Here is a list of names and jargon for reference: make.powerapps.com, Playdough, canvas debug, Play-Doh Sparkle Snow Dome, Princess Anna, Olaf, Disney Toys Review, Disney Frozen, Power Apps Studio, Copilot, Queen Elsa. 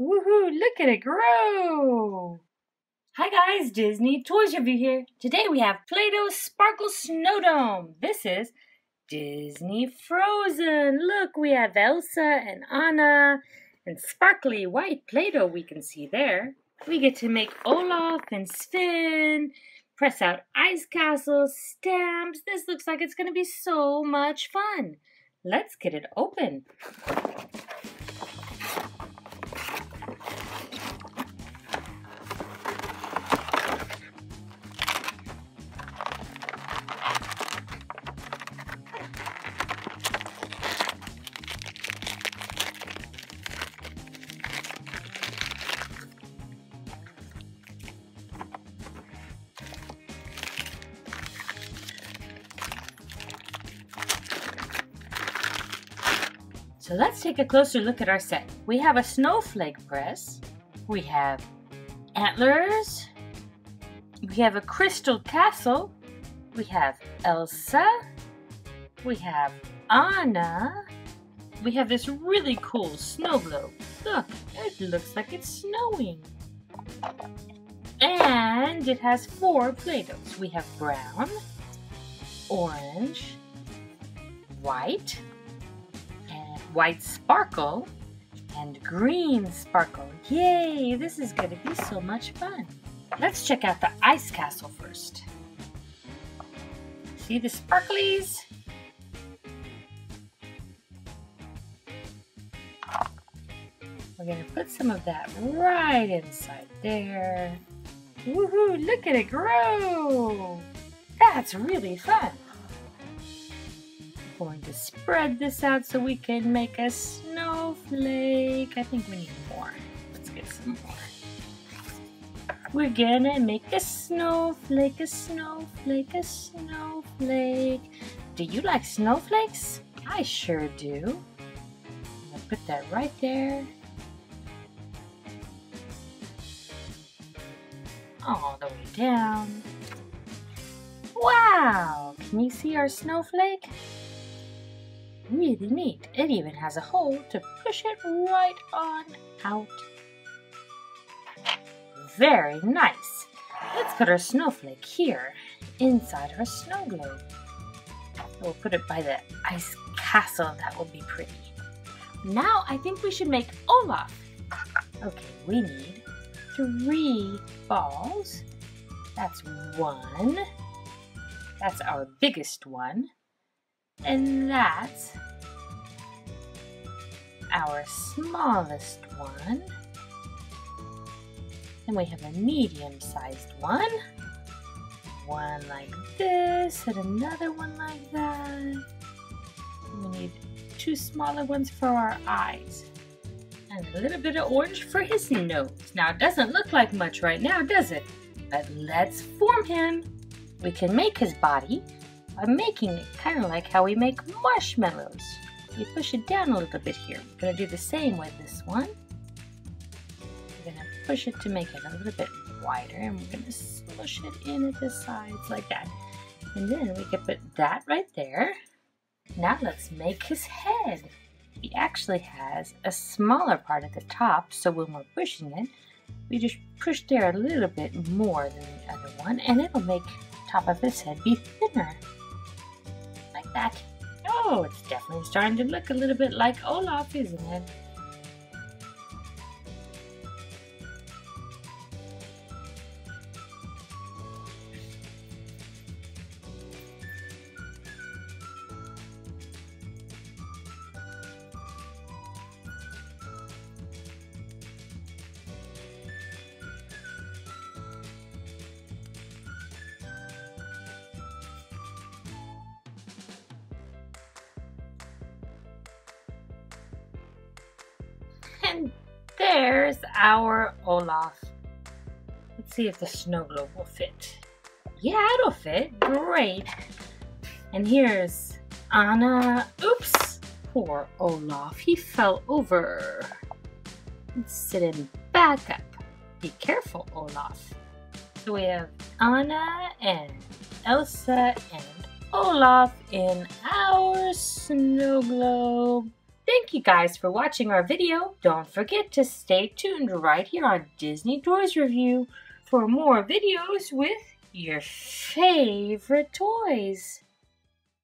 Woohoo, look at it grow! Hi guys, Disney Toys Review here. Today we have Play-Doh Sparkle Snow Dome. This is Disney Frozen. Look, we have Elsa and Anna and sparkly white Play-Doh we can see there. We get to make Olaf and Sven, press out ice castles, stamps. This looks like it's going to be so much fun. Let's get it open. So let's take a closer look at our set. We have a snowflake press, we have antlers, we have a crystal castle, we have Elsa, we have Anna, we have this really cool snow globe. Look, it looks like it's snowing. And it has four Play-Dohs. We have brown, orange, white, white sparkle, and green sparkle. Yay, this is gonna be so much fun. Let's check out the ice castle first. See the sparklies? We're gonna put some of that right inside there. Woohoo, look at it grow! That's really fun. Going to spread this out so we can make a snowflake. I think we need more. Let's get some more. We're gonna make a snowflake, a snowflake, a snowflake. Do you like snowflakes? I sure do. I'm gonna put that right there. All the way down. Wow! Can you see our snowflake? Really neat. It even has a hole to push it right on out. Very nice. Let's put our snowflake here inside our snow globe. We'll put it by the ice castle. That will be pretty. Now I think we should make Olaf. Okay, we need 3 balls. That's one. That's our biggest one. And that's our smallest one. And we have a medium-sized one. One like this, and another one like that. And we need 2 smaller ones for our eyes. And a little bit of orange for his nose. Now, it doesn't look like much right now, does it? But let's form him. We can make his body by making it kind of like how we make marshmallows. You push it down a little bit here. We're going to do the same with this one. We're going to push it to make it a little bit wider, and we're going to smush it in at the sides like that. And then we can put that right there. Now let's make his head. He actually has a smaller part at the top, so when we're pushing it, we just push there a little bit more than the other one, and it'll make the top of his head be thinner. That. Oh, it's definitely starting to look a little bit like Olaf, isn't it? And there's our Olaf. Let's see if the snow globe will fit. Yeah, it'll fit. Great. And here's Anna. Oops. Poor Olaf. He fell over. Let's sit him back up. Be careful, Olaf. So we have Anna and Elsa and Olaf in our snow globe. Thank you guys for watching our video. Don't forget to stay tuned right here on Disney Toys Review for more videos with your favorite toys.